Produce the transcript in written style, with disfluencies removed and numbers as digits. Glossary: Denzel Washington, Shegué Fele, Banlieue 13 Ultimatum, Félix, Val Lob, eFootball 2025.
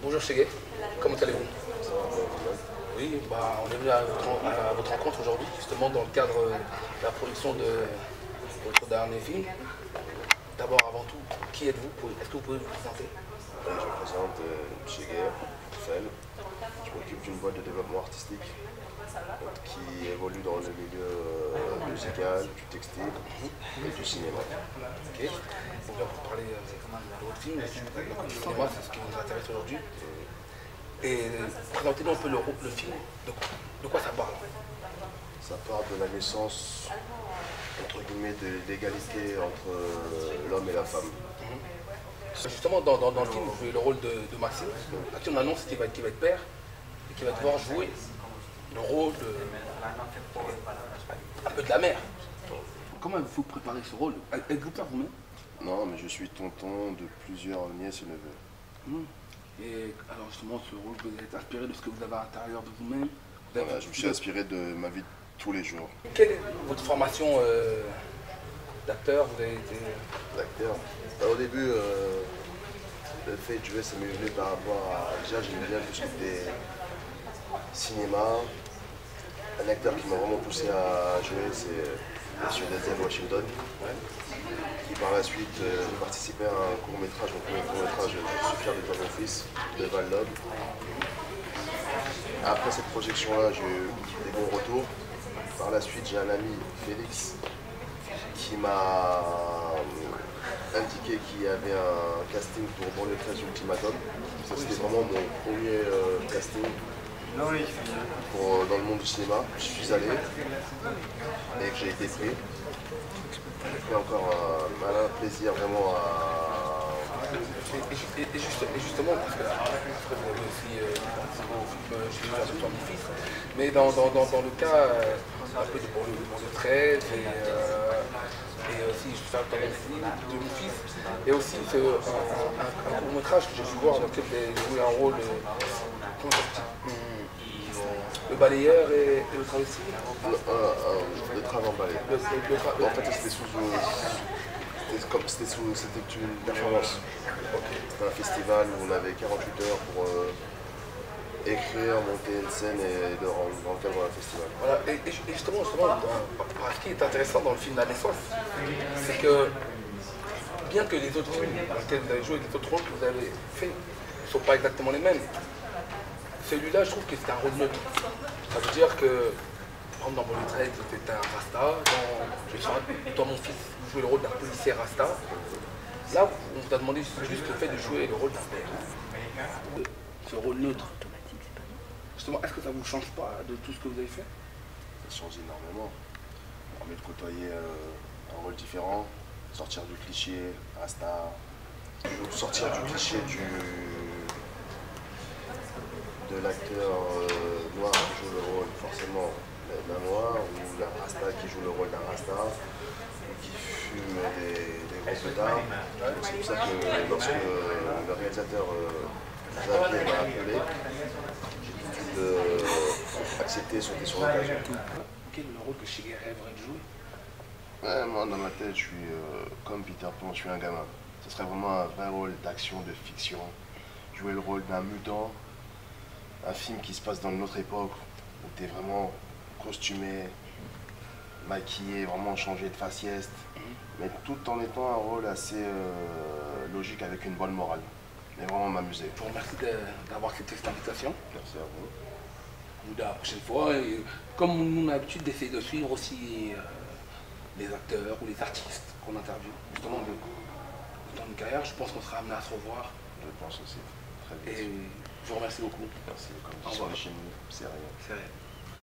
Bonjour Shegué, comment allez-vous? Oui, bah, on est venu à votre rencontre aujourd'hui, justement dans le cadre de la production de votre dernier film. D'abord, avant tout, qui êtes-vous? Est-ce que vous pouvez vous présenter? Je me présente Shegué Fele. Je m'occupe d'une boîte de développement artistique qui évolue dans le milieu musical, du textile et du cinéma. Ok. Donc là, vous parlez de votre film, du cinéma, c'est ce qui vous intéresse aujourd'hui. Et présentez-nous un peu le film, de quoi ça parle? Ça parle de la naissance, entre guillemets, de l'égalité entre l'homme et la femme. Justement, dans le film, vous jouez le rôle de Maxime. Actuellement, on annonce qu'il va être père et qu'il va devoir jouer le rôle de... un peu de la mère. Comment vous préparez ce rôle? Êtes-vous père vous-même? Non, mais je suis tonton de plusieurs nièces et neveux. Et alors justement, ce rôle, vous êtes inspiré de ce que vous avez à l'intérieur de vous-même? Voilà, je me suis inspiré de ma vie de tous les jours. Quelle est votre formation d'acteur? Vous avez été... D'acteur. Au début, le fait de jouer, ça m'est venu par rapport à... Déjà, j'aimais bien tout ce qui était cinéma. Un acteur qui m'a vraiment poussé à jouer, c'est M. Denzel Washington. Qui par la suite participait à un court-métrage, mon premier court-métrage, je suis fier de voir mon fils, de Val Lob. Après cette projection-là, j'ai eu des bons retours. Par la suite, j'ai un ami, Félix, qui m'a indiqué qu'il y avait un casting pour Banlieue 13 Ultimatum. Ça, c'était vraiment mon premier casting dans le monde du cinéma. Je suis allé et j'ai été pris. J'ai fait encore un malin plaisir vraiment à... Et justement, parce que vous avez aussi participé au film Shegué Fele, mais dans le cas un peu de Banlieue 13 et aussi de mon fils, et aussi un court métrage que j'ai pu voir dans lequel j'ai joué un rôle le balayeur et le travesti. Le travail en balayeur. En fait, c'était c'était une performance. C'était un festival où on avait 48 heures pour écrire, monter une scène et dans le cadre d'un festival. Voilà. Et justement, ce qui est intéressant dans le film La Naissance, c'est que bien que les autres films dans lesquels vous avez joué, les autres rôles que vous avez faits ne sont pas exactement les mêmes, celui-là, je trouve que c'est un rôle neutre. Ça veut dire que, par exemple, dans Banlieue 13, c'était un rasta, dans mon fils, vous jouez le rôle d'un policier rasta. Là, on vous a demandé juste le fait de jouer le rôle d'un père. Ce rôle neutre. Justement, est-ce que ça ne vous change pas de tout ce que vous avez fait? Ça change énormément. On permet de côtoyer un rôle différent, sortir du cliché rasta, sortir du cliché de l'acteur noir qui joue le rôle forcément d'un noir, ou d'un rasta qui joue le rôle d'un rasta, qui fume des gros pétards. C'est pour ça que lorsque le réalisateur Xavier m'a appelé, j'ai tout de suite accepté et sauté sur l'occasion. Quel est le rôle que Shegué rêverait de jouer? Ouais, moi, dans ma tête, je suis comme Peter Pan, je suis un gamin. Ce serait vraiment un vrai rôle d'action, de fiction. Jouer le rôle d'un mutant, un film qui se passe dans notre époque, où tu es vraiment costumé, maquillé, vraiment changer de faciès, mais tout en étant un rôle assez logique avec une bonne morale. Et vraiment m'amuser. Je vous remercie d'avoir accepté cette invitation. Merci à vous. Nous de la prochaine fois, et comme nous on a l'habitude d'essayer de suivre aussi les acteurs ou les artistes qu'on interviewe, justement dans une carrière, je pense qu'on sera amené à se revoir. Je pense aussi. Très bien. Et je vous remercie beaucoup. Merci beaucoup. Au revoir. C'est rien.